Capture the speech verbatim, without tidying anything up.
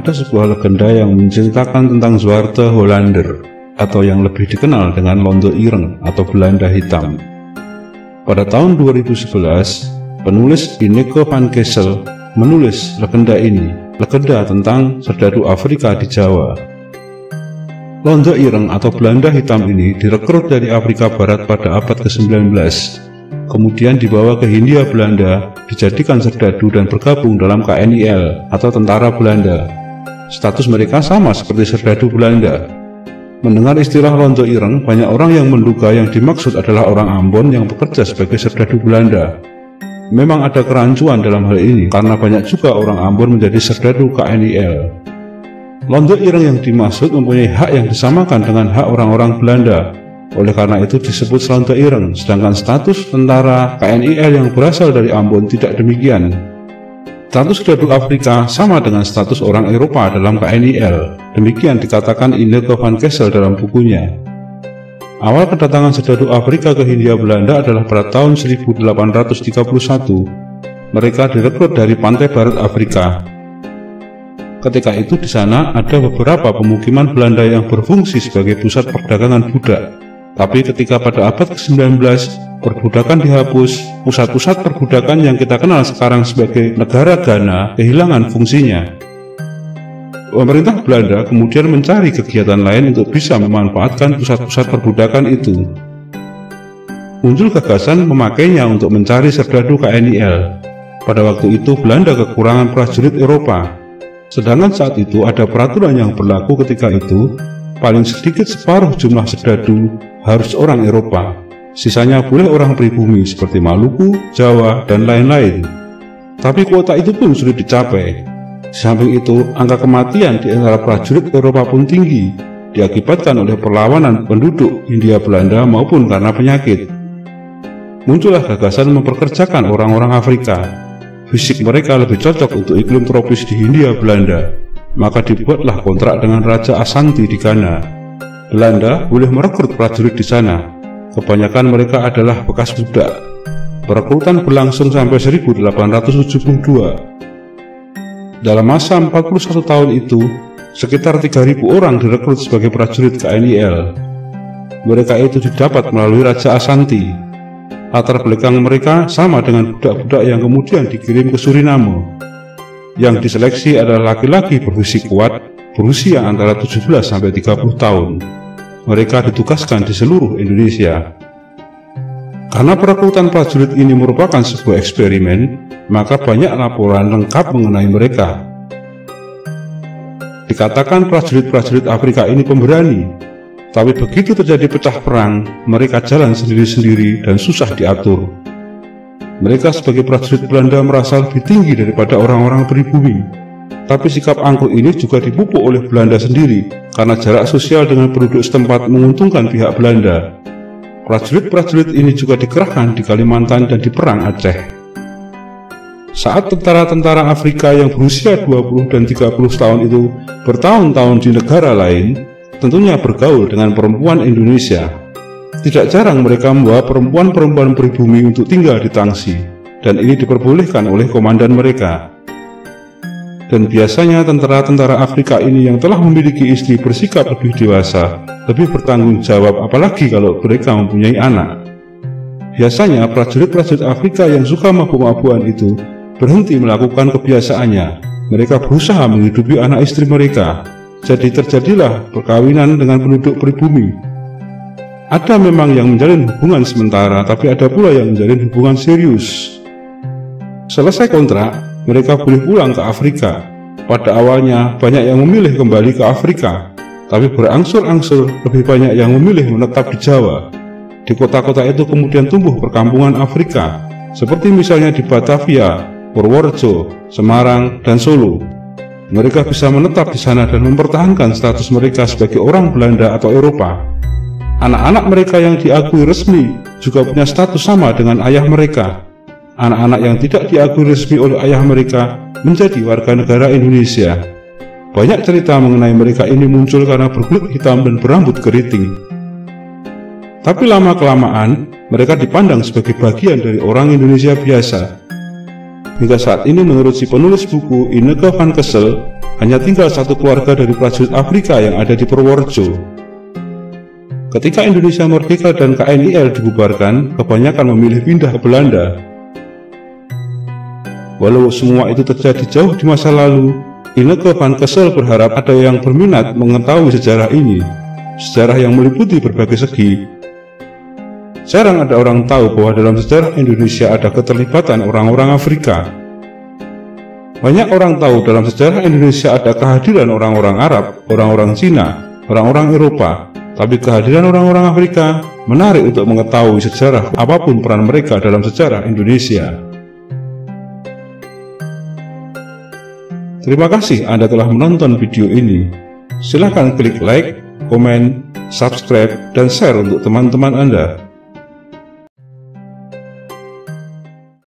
Ada sebuah legenda yang menceritakan tentang Zwarte Hollander, atau yang lebih dikenal dengan Londo Ireng atau Belanda Hitam. Pada tahun dua ribu sebelas, penulis Ineke van Kessel menulis legenda ini, legenda tentang serdadu Afrika di Jawa. Londo Ireng atau Belanda Hitam ini direkrut dari Afrika Barat pada abad ke sembilan belas, kemudian dibawa ke Hindia Belanda, dijadikan serdadu dan bergabung dalam K N I L atau Tentara Belanda. Status mereka sama seperti serdadu Belanda. Mendengar istilah Londo Ireng, banyak orang yang menduga yang dimaksud adalah orang Ambon yang bekerja sebagai serdadu Belanda. Memang ada kerancuan dalam hal ini, karena banyak juga orang Ambon menjadi serdadu K N I L. Londo Ireng yang dimaksud mempunyai hak yang disamakan dengan hak orang-orang Belanda. Oleh karena itu disebut Londo Ireng, sedangkan status tentara K N I L yang berasal dari Ambon tidak demikian. Status serdadu Afrika sama dengan status orang Eropa dalam K N I L. Demikian dikatakan Ineke van Kessel dalam bukunya. Awal kedatangan serdadu Afrika ke Hindia Belanda adalah pada tahun seribu delapan ratus tiga puluh satu. Mereka direkrut dari pantai barat Afrika. Ketika itu di sana ada beberapa pemukiman Belanda yang berfungsi sebagai pusat perdagangan budak. Tapi ketika pada abad ke sembilan belas, perbudakan dihapus, pusat-pusat perbudakan yang kita kenal sekarang sebagai negara Ghana kehilangan fungsinya. Pemerintah Belanda kemudian mencari kegiatan lain untuk bisa memanfaatkan pusat-pusat perbudakan itu. Muncul gagasan memakainya untuk mencari serdadu K N I L. Pada waktu itu Belanda kekurangan prajurit Eropa. Sedangkan saat itu ada peraturan yang berlaku ketika itu, paling sedikit separuh jumlah serdadu harus orang Eropa. Sisanya boleh orang pribumi seperti Maluku, Jawa, dan lain-lain. Tapi kuota itu pun sulit dicapai. Di samping itu, angka kematian di antara prajurit Eropa pun tinggi, diakibatkan oleh perlawanan penduduk Hindia Belanda maupun karena penyakit. Muncullah gagasan memperkerjakan orang-orang Afrika. Fisik mereka lebih cocok untuk iklim tropis di Hindia Belanda. Maka dibuatlah kontrak dengan Raja Ashanti di Ghana. Belanda boleh merekrut prajurit di sana. Kebanyakan mereka adalah bekas budak. Perekrutan berlangsung sampai seribu delapan ratus tujuh puluh dua. Dalam masa empat puluh satu tahun itu, sekitar tiga ribu orang direkrut sebagai prajurit K N I L. Mereka itu didapat melalui Raja Ashanti. Latar belakang mereka sama dengan budak-budak yang kemudian dikirim ke Suriname. Yang diseleksi adalah laki-laki berfisik kuat, berusia antara tujuh belas sampai tiga puluh tahun. Mereka ditugaskan di seluruh Indonesia. Karena perekrutan prajurit ini merupakan sebuah eksperimen, maka banyak laporan lengkap mengenai mereka. Dikatakan prajurit-prajurit Afrika ini pemberani, tapi begitu terjadi pecah perang, mereka jalan sendiri-sendiri dan susah diatur. Mereka sebagai prajurit Belanda merasa lebih tinggi daripada orang-orang pribumi. Tapi sikap angkuh ini juga dipupuk oleh Belanda sendiri, karena jarak sosial dengan penduduk setempat menguntungkan pihak Belanda. Prajurit-prajurit ini juga dikerahkan di Kalimantan dan di Perang Aceh. Saat tentara-tentara Afrika yang berusia dua puluh dan tiga puluh tahun itu bertahun-tahun di negara lain, tentunya bergaul dengan perempuan Indonesia. Tidak jarang mereka membawa perempuan-perempuan pribumi untuk tinggal di tangsi, dan ini diperbolehkan oleh komandan mereka. Dan biasanya tentara-tentara Afrika ini yang telah memiliki istri bersikap lebih dewasa, lebih bertanggung jawab, apalagi kalau mereka mempunyai anak. Biasanya prajurit-prajurit Afrika yang suka mabuk-mabuan itu berhenti melakukan kebiasaannya. Mereka berusaha menghidupi anak istri mereka. Jadi terjadilah perkawinan dengan penduduk pribumi. Ada memang yang menjalin hubungan sementara, tapi ada pula yang menjalin hubungan serius. Selesai kontrak, mereka boleh pulang ke Afrika. Pada awalnya banyak yang memilih kembali ke Afrika, tapi berangsur-angsur lebih banyak yang memilih menetap di Jawa. Di kota-kota itu kemudian tumbuh perkampungan Afrika, seperti misalnya di Batavia, Purworejo, Semarang, dan Solo. Mereka bisa menetap di sana dan mempertahankan status mereka sebagai orang Belanda atau Eropa. Anak-anak mereka yang diakui resmi juga punya status sama dengan ayah mereka. Anak-anak yang tidak diakui resmi oleh ayah mereka menjadi warga negara Indonesia. Banyak cerita mengenai mereka ini muncul karena berkulit hitam dan berambut keriting. Tapi lama-kelamaan, mereka dipandang sebagai bagian dari orang Indonesia biasa. Hingga saat ini menurut si penulis buku Ineke van Kessel, hanya tinggal satu keluarga dari prajurit Afrika yang ada di Purworejo. Ketika Indonesia merdeka dan K N I L dibubarkan, kebanyakan memilih pindah ke Belanda. Walau semua itu terjadi jauh di masa lalu, Ineke van Kessel berharap ada yang berminat mengetahui sejarah ini, sejarah yang meliputi berbagai segi. Jarang ada orang tahu bahwa dalam sejarah Indonesia ada keterlibatan orang-orang Afrika. Banyak orang tahu dalam sejarah Indonesia ada kehadiran orang-orang Arab, orang-orang Cina, orang-orang Eropa, tapi kehadiran orang-orang Afrika menarik untuk mengetahui sejarah apapun peran mereka dalam sejarah Indonesia. Terima kasih Anda telah menonton video ini. Silahkan klik like, komen, subscribe, dan share untuk teman-teman Anda.